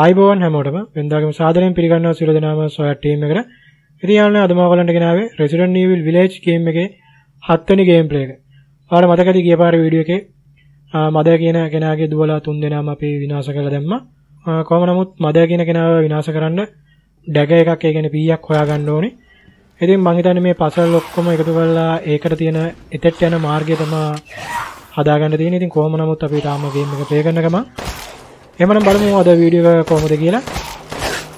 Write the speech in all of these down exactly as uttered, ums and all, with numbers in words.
අයිබෝන් හැමෝටම වෙනදාගම සාදරයෙන් පිළිගන්නවා සියලු දෙනාම සොයා ටීම් එකට. ඉතින් යාළුවනේ අද මම ඔයාලන්ට ගෙනාවේ Resident Evil Village ගේම් එකේ හත් වෙනි ගේම් ප්ලේ එක. ඔයාලට මතකද ගිය පාර වීඩියෝ එකේ මදර් කියන කෙනාගේ දුවලා තුන් දෙනාම අපි විනාශ කරලා දැම්මා. කොහොම නමුත් මදර් කියන කෙනාව විනාශ කරන්න ඩැග එකක් ඒ කියන්නේ පීයක් හොයාගන්න ඕනේ. ඉතින් මම හිතන්නේ මේ පසල් ඔක්කොම එකතු කරලා ඒකට තියෙන එතෙට් යන මාර්ගය තමයි හදාගන්න තියෙන්නේ. ඉතින් කොහොම නමුත් අපි තාම ගේම් එක ප්ලේ කරන ගම එමනම් බලමු අද වීඩියෝ එක කොහොමද කියලා.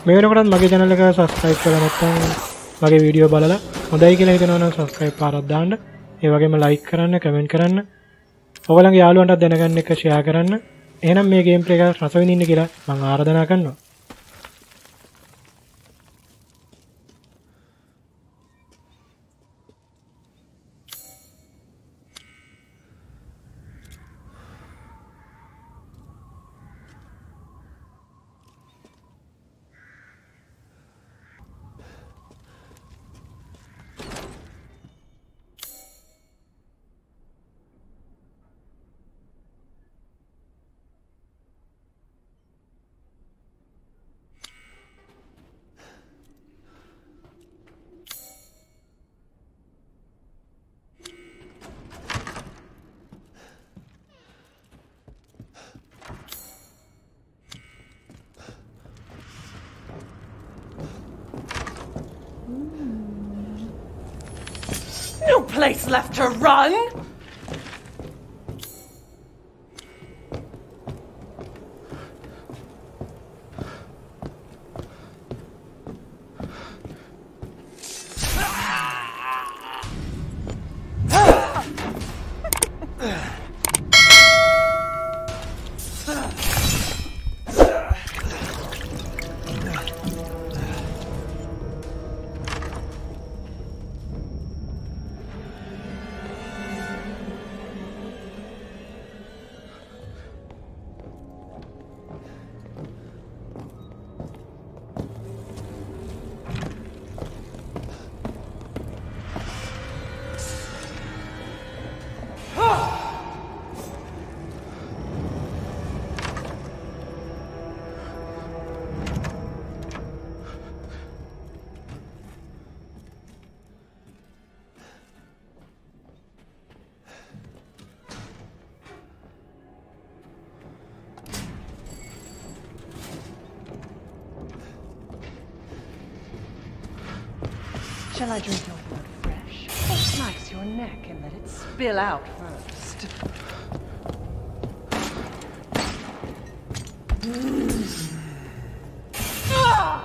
මේ වෙනකොටත් මගේ channel එක subscribe කරලා නැත්නම් මගේ වීඩියෝ බලලා හොඳයි කියලා හිතනවනම් subscribe පාරක් දාන්න. ඒ වගේම like කරන්න, comment කරන්න, ඔයගලගේ යාළුවන්ටත් දැනගන්න එක share කරන්න. එහෙනම් මේ ගේම් ප්ලේ එක රස විඳින්න කියලා මම ආරාධනා කරනවා. Place left to run. Shall I drink your blood fresh, or slice your neck and let it spill out first? Mm. Ah!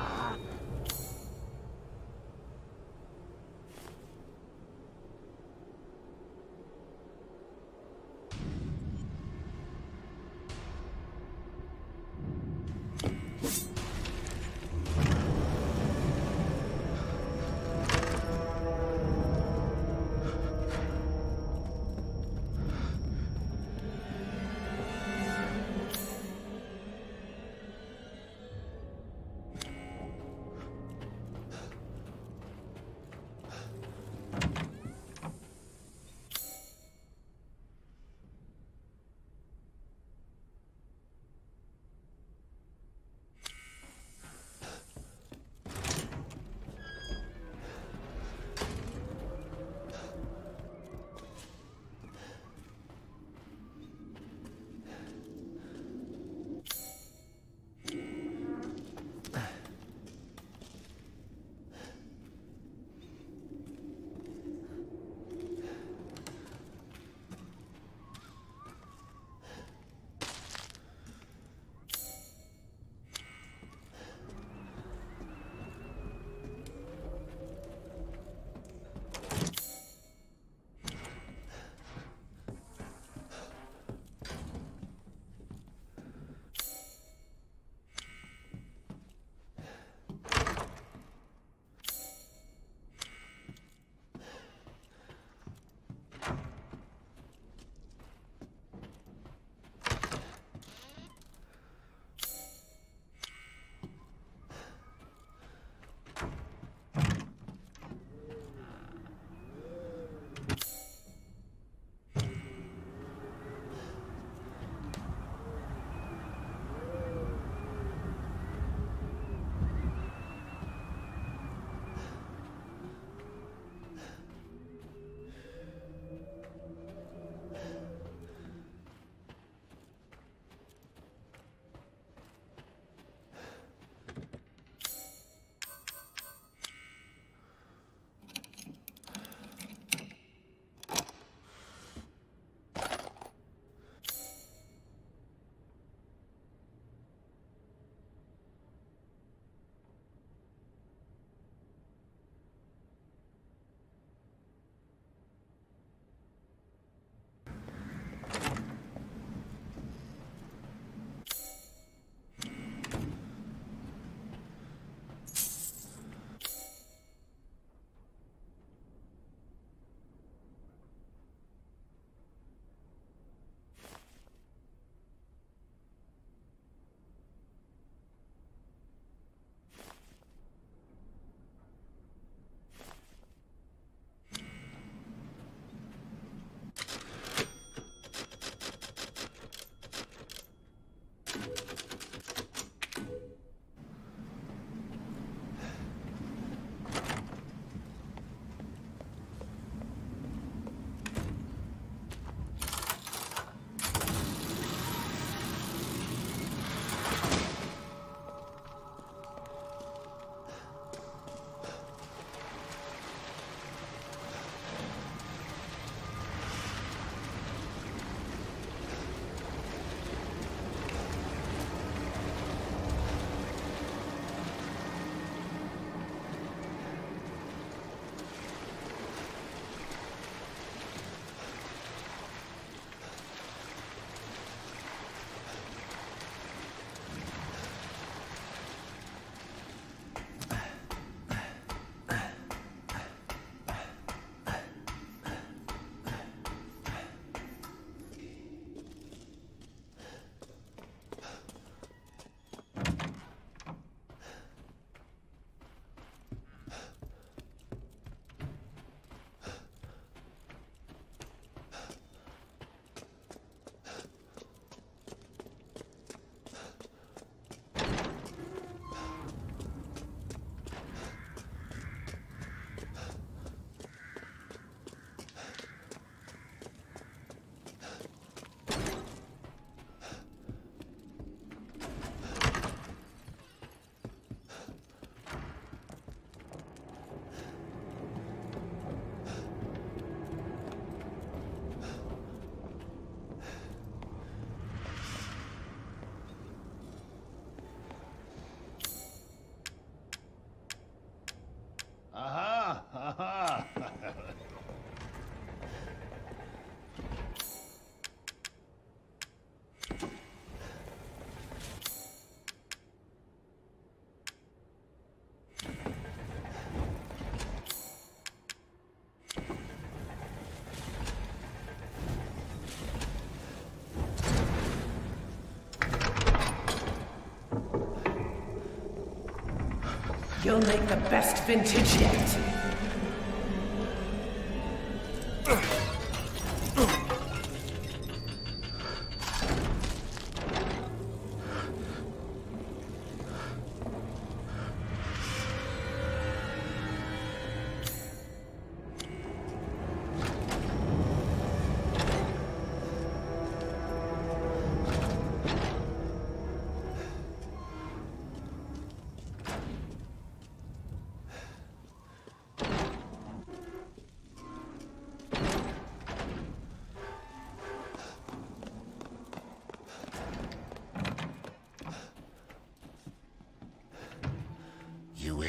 You'll make the best vintage yet.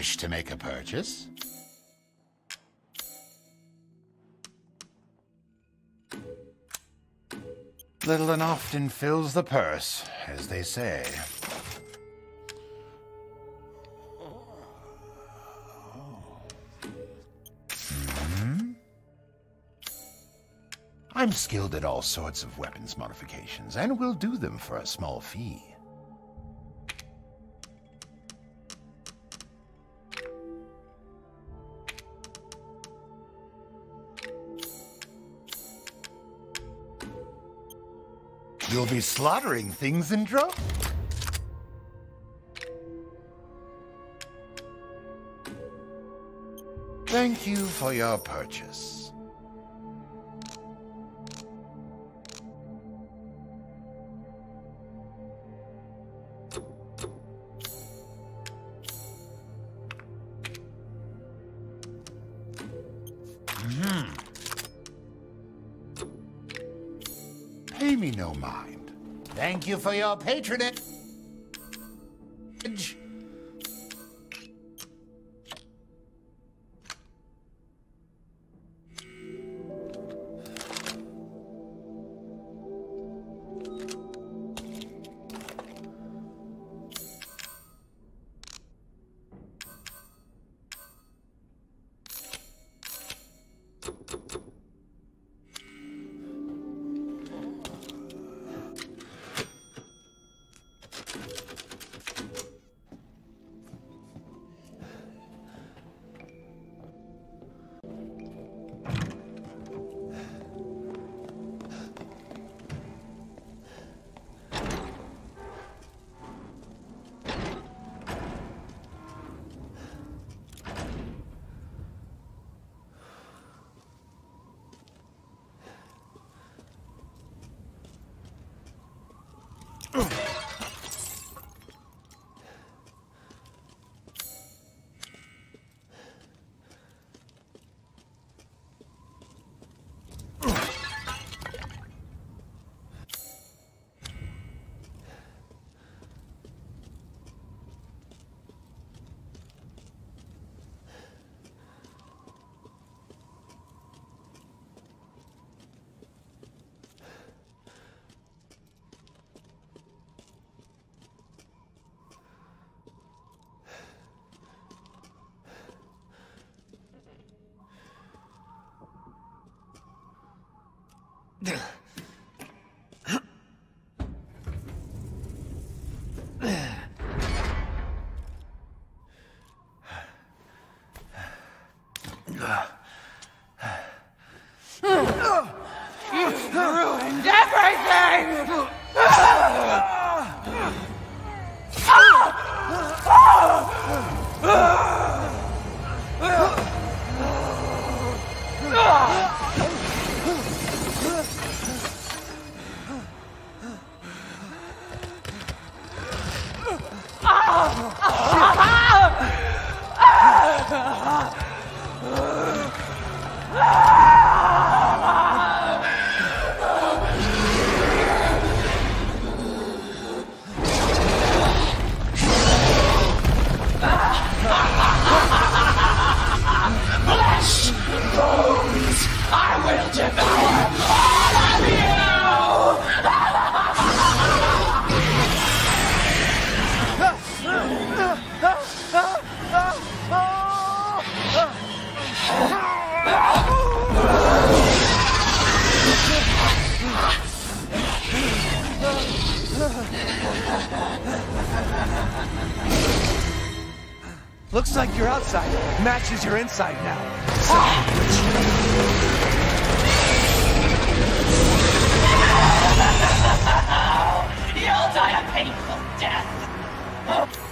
Wish to make a purchase? Little and often fills the purse, as they say. Mm-hmm. I'm skilled at all sorts of weapons modifications, and will do them for a small fee. You'll be slaughtering things in droves. Thank you for your purchase. Thank you for your patronage. Looks like your outside matches your inside now. So ah. You'll die a painful death. Oh.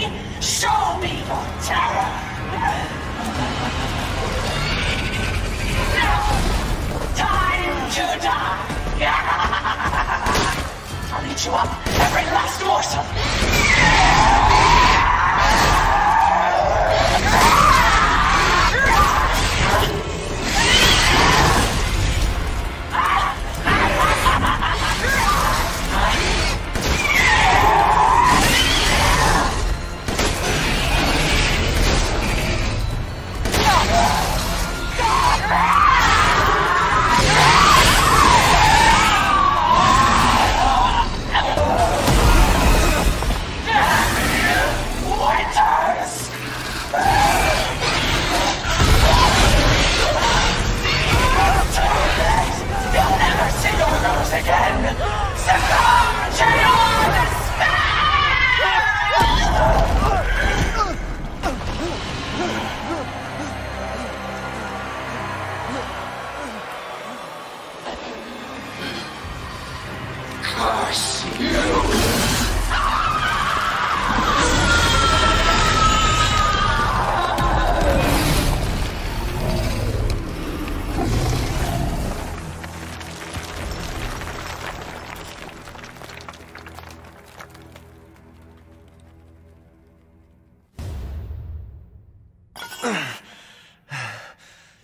me? Show me your terror! Now, time to die! I'll eat you up, every last morsel!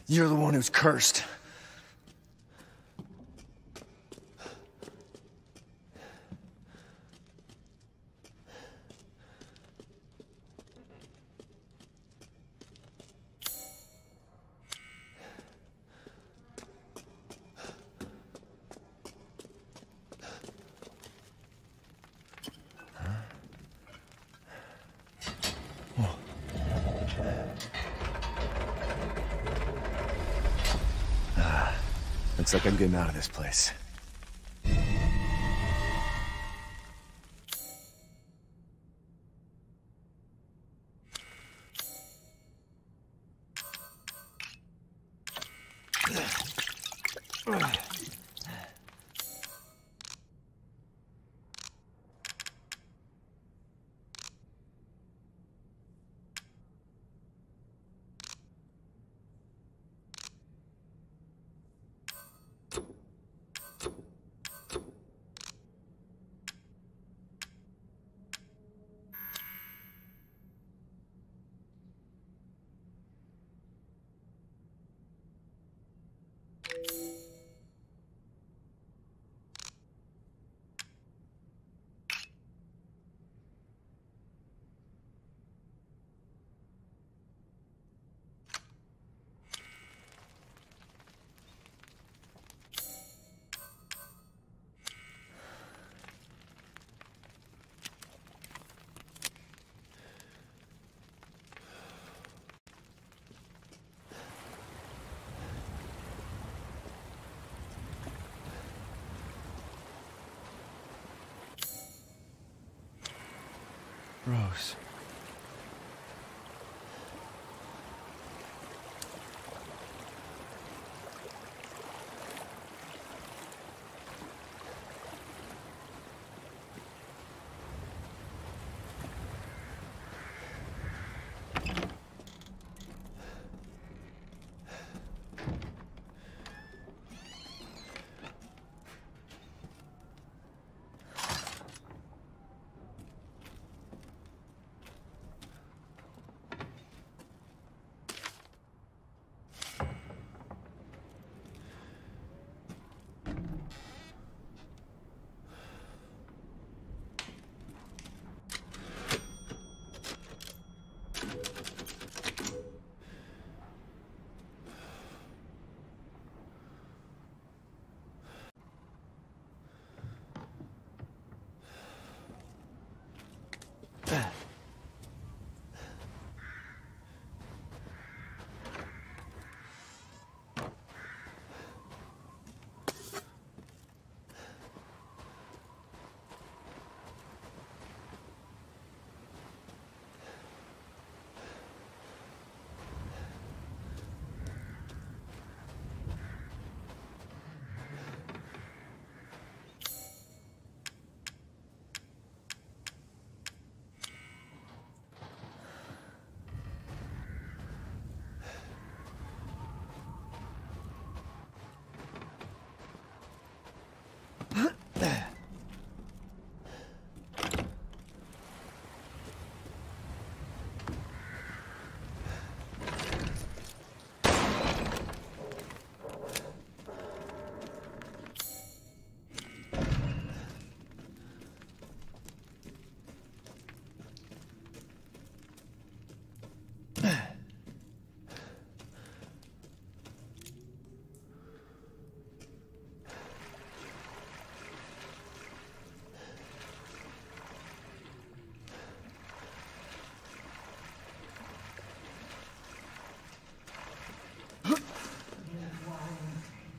You're the one who's cursed. Looks like I'm getting out of this place. Rose.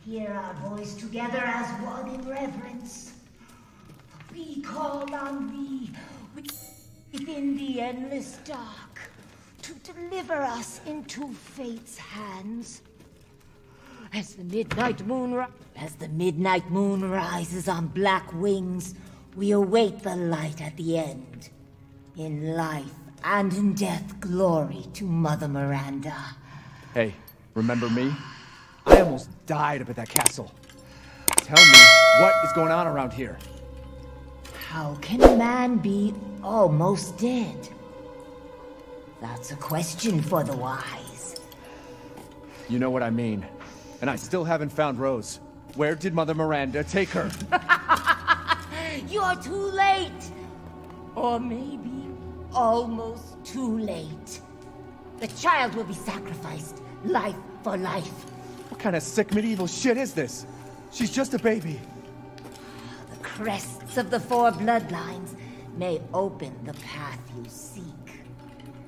Hear our voice together as one in reverence. We call on thee within the endless dark to deliver us into fate's hands. As the midnight moon ri as the midnight moon rises on black wings, we await the light at the end. In life and in death, glory to Mother Miranda. Hey, remember me? I almost died up at that castle. Tell me, what is going on around here? How can a man be almost dead? That's a question for the wise. You know what I mean. And I still haven't found Rose. Where did Mother Miranda take her? You're too late. Or maybe almost too late. The child will be sacrificed, life for life. What kind of sick medieval shit is this? She's just a baby. The crests of the four bloodlines may open the path you seek.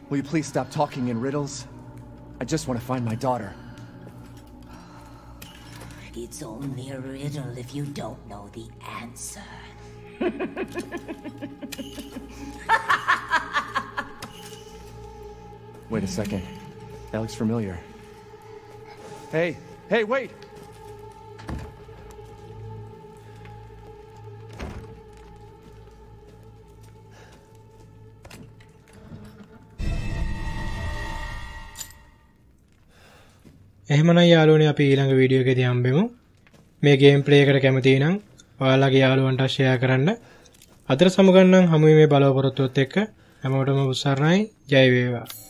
Will you please stop talking in riddles? I just want to find my daughter. It's only a riddle if you don't know the answer. Wait a second. That looks familiar. Hey, hey, wait! එහෙමනම් යාළුවනේ අපි ඊළඟ video එකේදී හම්බෙමු. මේ game play එකට කැමති නම් ඔයාලගේ යාළුවන්ට ෂෙයා කරන්න. අදට සමුගන්නම් හමු මේ බලවපොරොත්තුවත් එක්ක හැමෝටම උස්සාරණයි. ජය වේවා.